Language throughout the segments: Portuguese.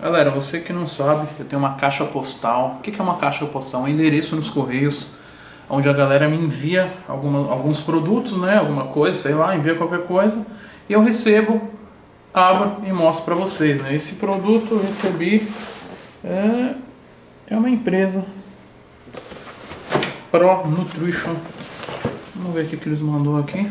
Galera, você que não sabe, eu tenho uma caixa postal. O que é uma caixa postal? É um endereço nos correios, onde a galera me envia alguns produtos, né? Alguma coisa, sei lá, envia qualquer coisa. E eu recebo, abro e mostro pra vocês, né? Esse produto eu recebi, é uma empresa, Pro Nutrition. Vamos ver o que eles mandou aqui.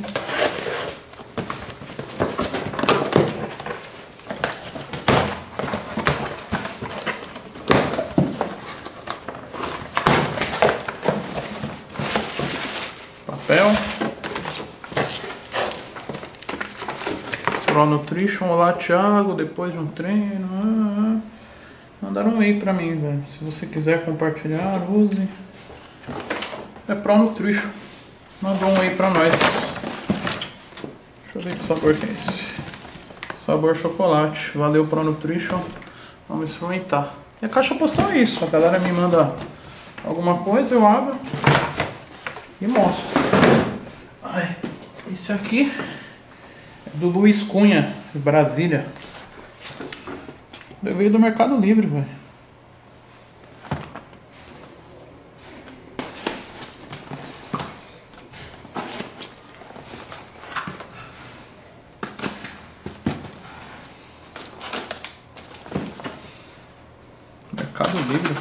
Pro Nutrition, olá Thiago, depois de um treino, mandaram um e-mail pra mim, velho. Se você quiser compartilhar, use. É Pro Nutrition, mandou um e-mail pra nós. Deixa eu ver que sabor que é esse. Sabor chocolate, valeu Pro Nutrition, vamos experimentar. E a caixa postal é isso, a galera me manda alguma coisa, eu abro e mostro. Ai, esse aqui é do Luiz Cunha, de Brasília. Ele veio do Mercado Livre, velho. Mercado Livre.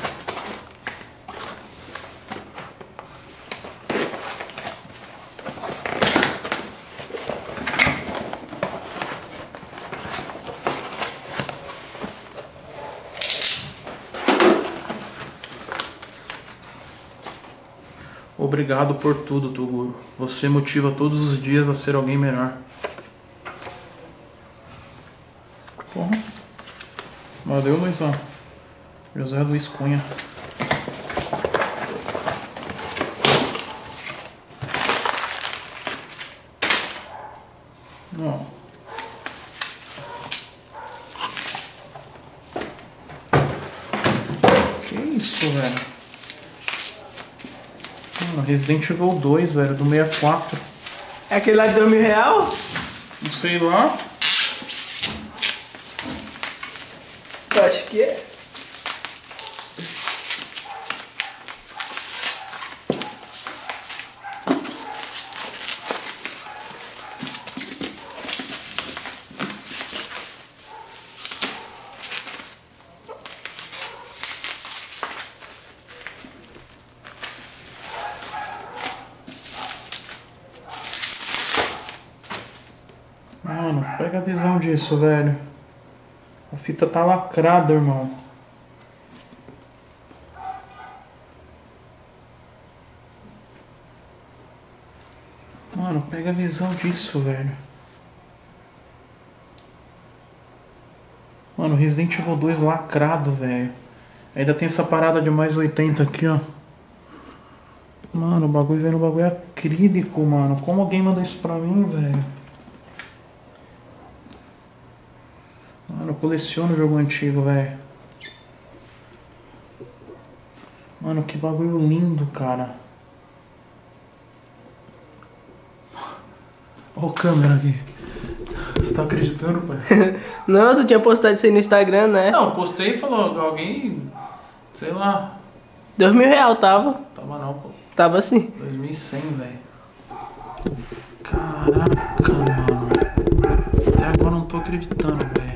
Obrigado por tudo, Toguro. Você motiva todos os dias a ser alguém melhor. Porra. Valeu, Luizão. José Luiz Cunha. Ó. Que isso, velho? Resident Evil 2, velho, do 64. É aquele lá que deu R$1.000? Não sei lá. Eu acho que é. Mano, pega a visão disso, velho. A fita tá lacrada, irmão. Mano, pega a visão disso, velho. Mano, Resident Evil 2 lacrado, velho. Ainda tem essa parada de mais 80 aqui, ó. Mano, o bagulho vem no bagulho acrílico, mano. Como alguém manda isso pra mim, velho? Mano, eu coleciono jogo antigo, velho. Mano, que bagulho lindo, cara. Ó a câmera aqui. Você tá acreditando, pai? Não, tu tinha postado isso aí no Instagram, né? Não, eu postei e falou, alguém... Sei lá. R$2.000 tava. Tava não, pô. Tava sim. 2.100, velho. Caraca, mano. Até agora eu não tô acreditando, velho.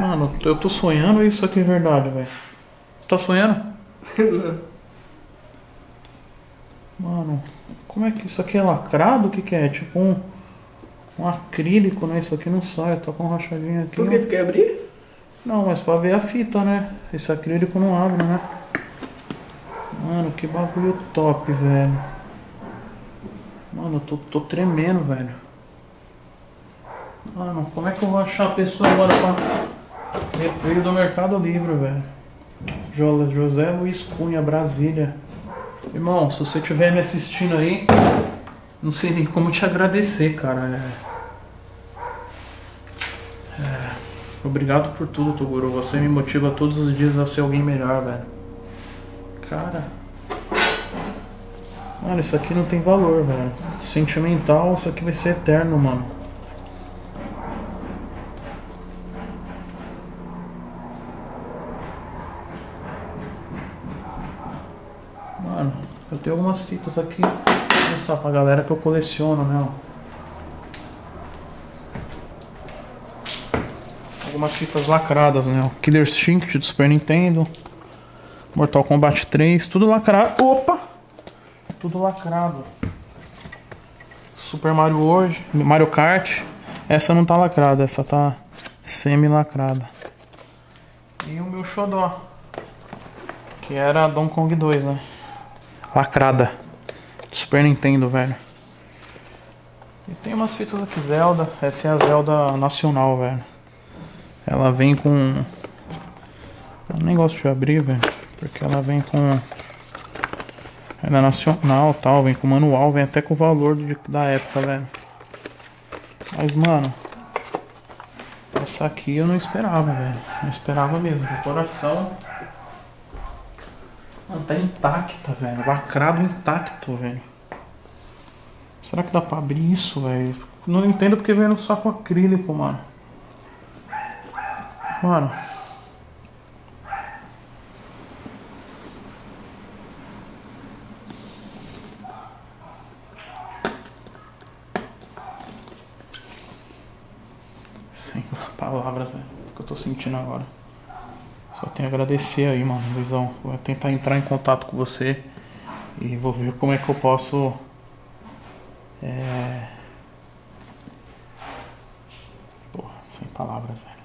Mano, eu tô sonhando isso aqui é verdade, velho. Você tá sonhando? Mano, como é que isso aqui é lacrado? O que que é? Tipo um acrílico, né? Isso aqui não sai, tá com um rachadinho aqui. Por que tu quer abrir? Não, mas pra ver a fita, né? Esse acrílico não abre, né? Mano, que bagulho top, velho. Mano, eu tô tremendo, velho. Mano, como é que eu vou achar a pessoa agora pra... Veio do Mercado Livre, velho. José Luiz Cunha, Brasília. Irmão, se você estiver me assistindo aí, não sei nem como te agradecer, cara. Obrigado por tudo, Toguro. Você me motiva todos os dias a ser alguém melhor, velho. Cara. Mano, isso aqui não tem valor, velho. Sentimental, isso aqui vai ser eterno, mano. Mano, eu tenho algumas fitas aqui. Vou mostrar pra galera que eu coleciono, né, ó. Algumas fitas lacradas, né? O Killer Instinct do Super Nintendo, Mortal Kombat 3, tudo lacrado. Opa! Tudo lacrado. Super Mario World, Mario Kart. Essa não tá lacrada, essa tá semi-lacrada. E o meu xodó, que era Donkey Kong 2, né? Lacrada. Do Super Nintendo, velho. E tem umas fitas aqui, Zelda. Essa é a Zelda nacional, velho. Ela vem com... Eu nem gosto de abrir, velho. Porque ela vem com... Ela é nacional, tal. Vem com manual. Vem até com o valor da época, velho. Mas, mano... Essa aqui eu não esperava, velho. Não esperava mesmo. De coração... Mano, tá intacta, velho. Lacrado intacto, velho. Será que dá pra abrir isso, velho? Não entendo porque vem no saco acrílico, mano. Mano, sem palavras, né? O que eu tô sentindo agora. Só tenho a agradecer aí, mano, Luizão. Vou tentar entrar em contato com você e vou ver como é que eu posso Porra, sem palavras, velho.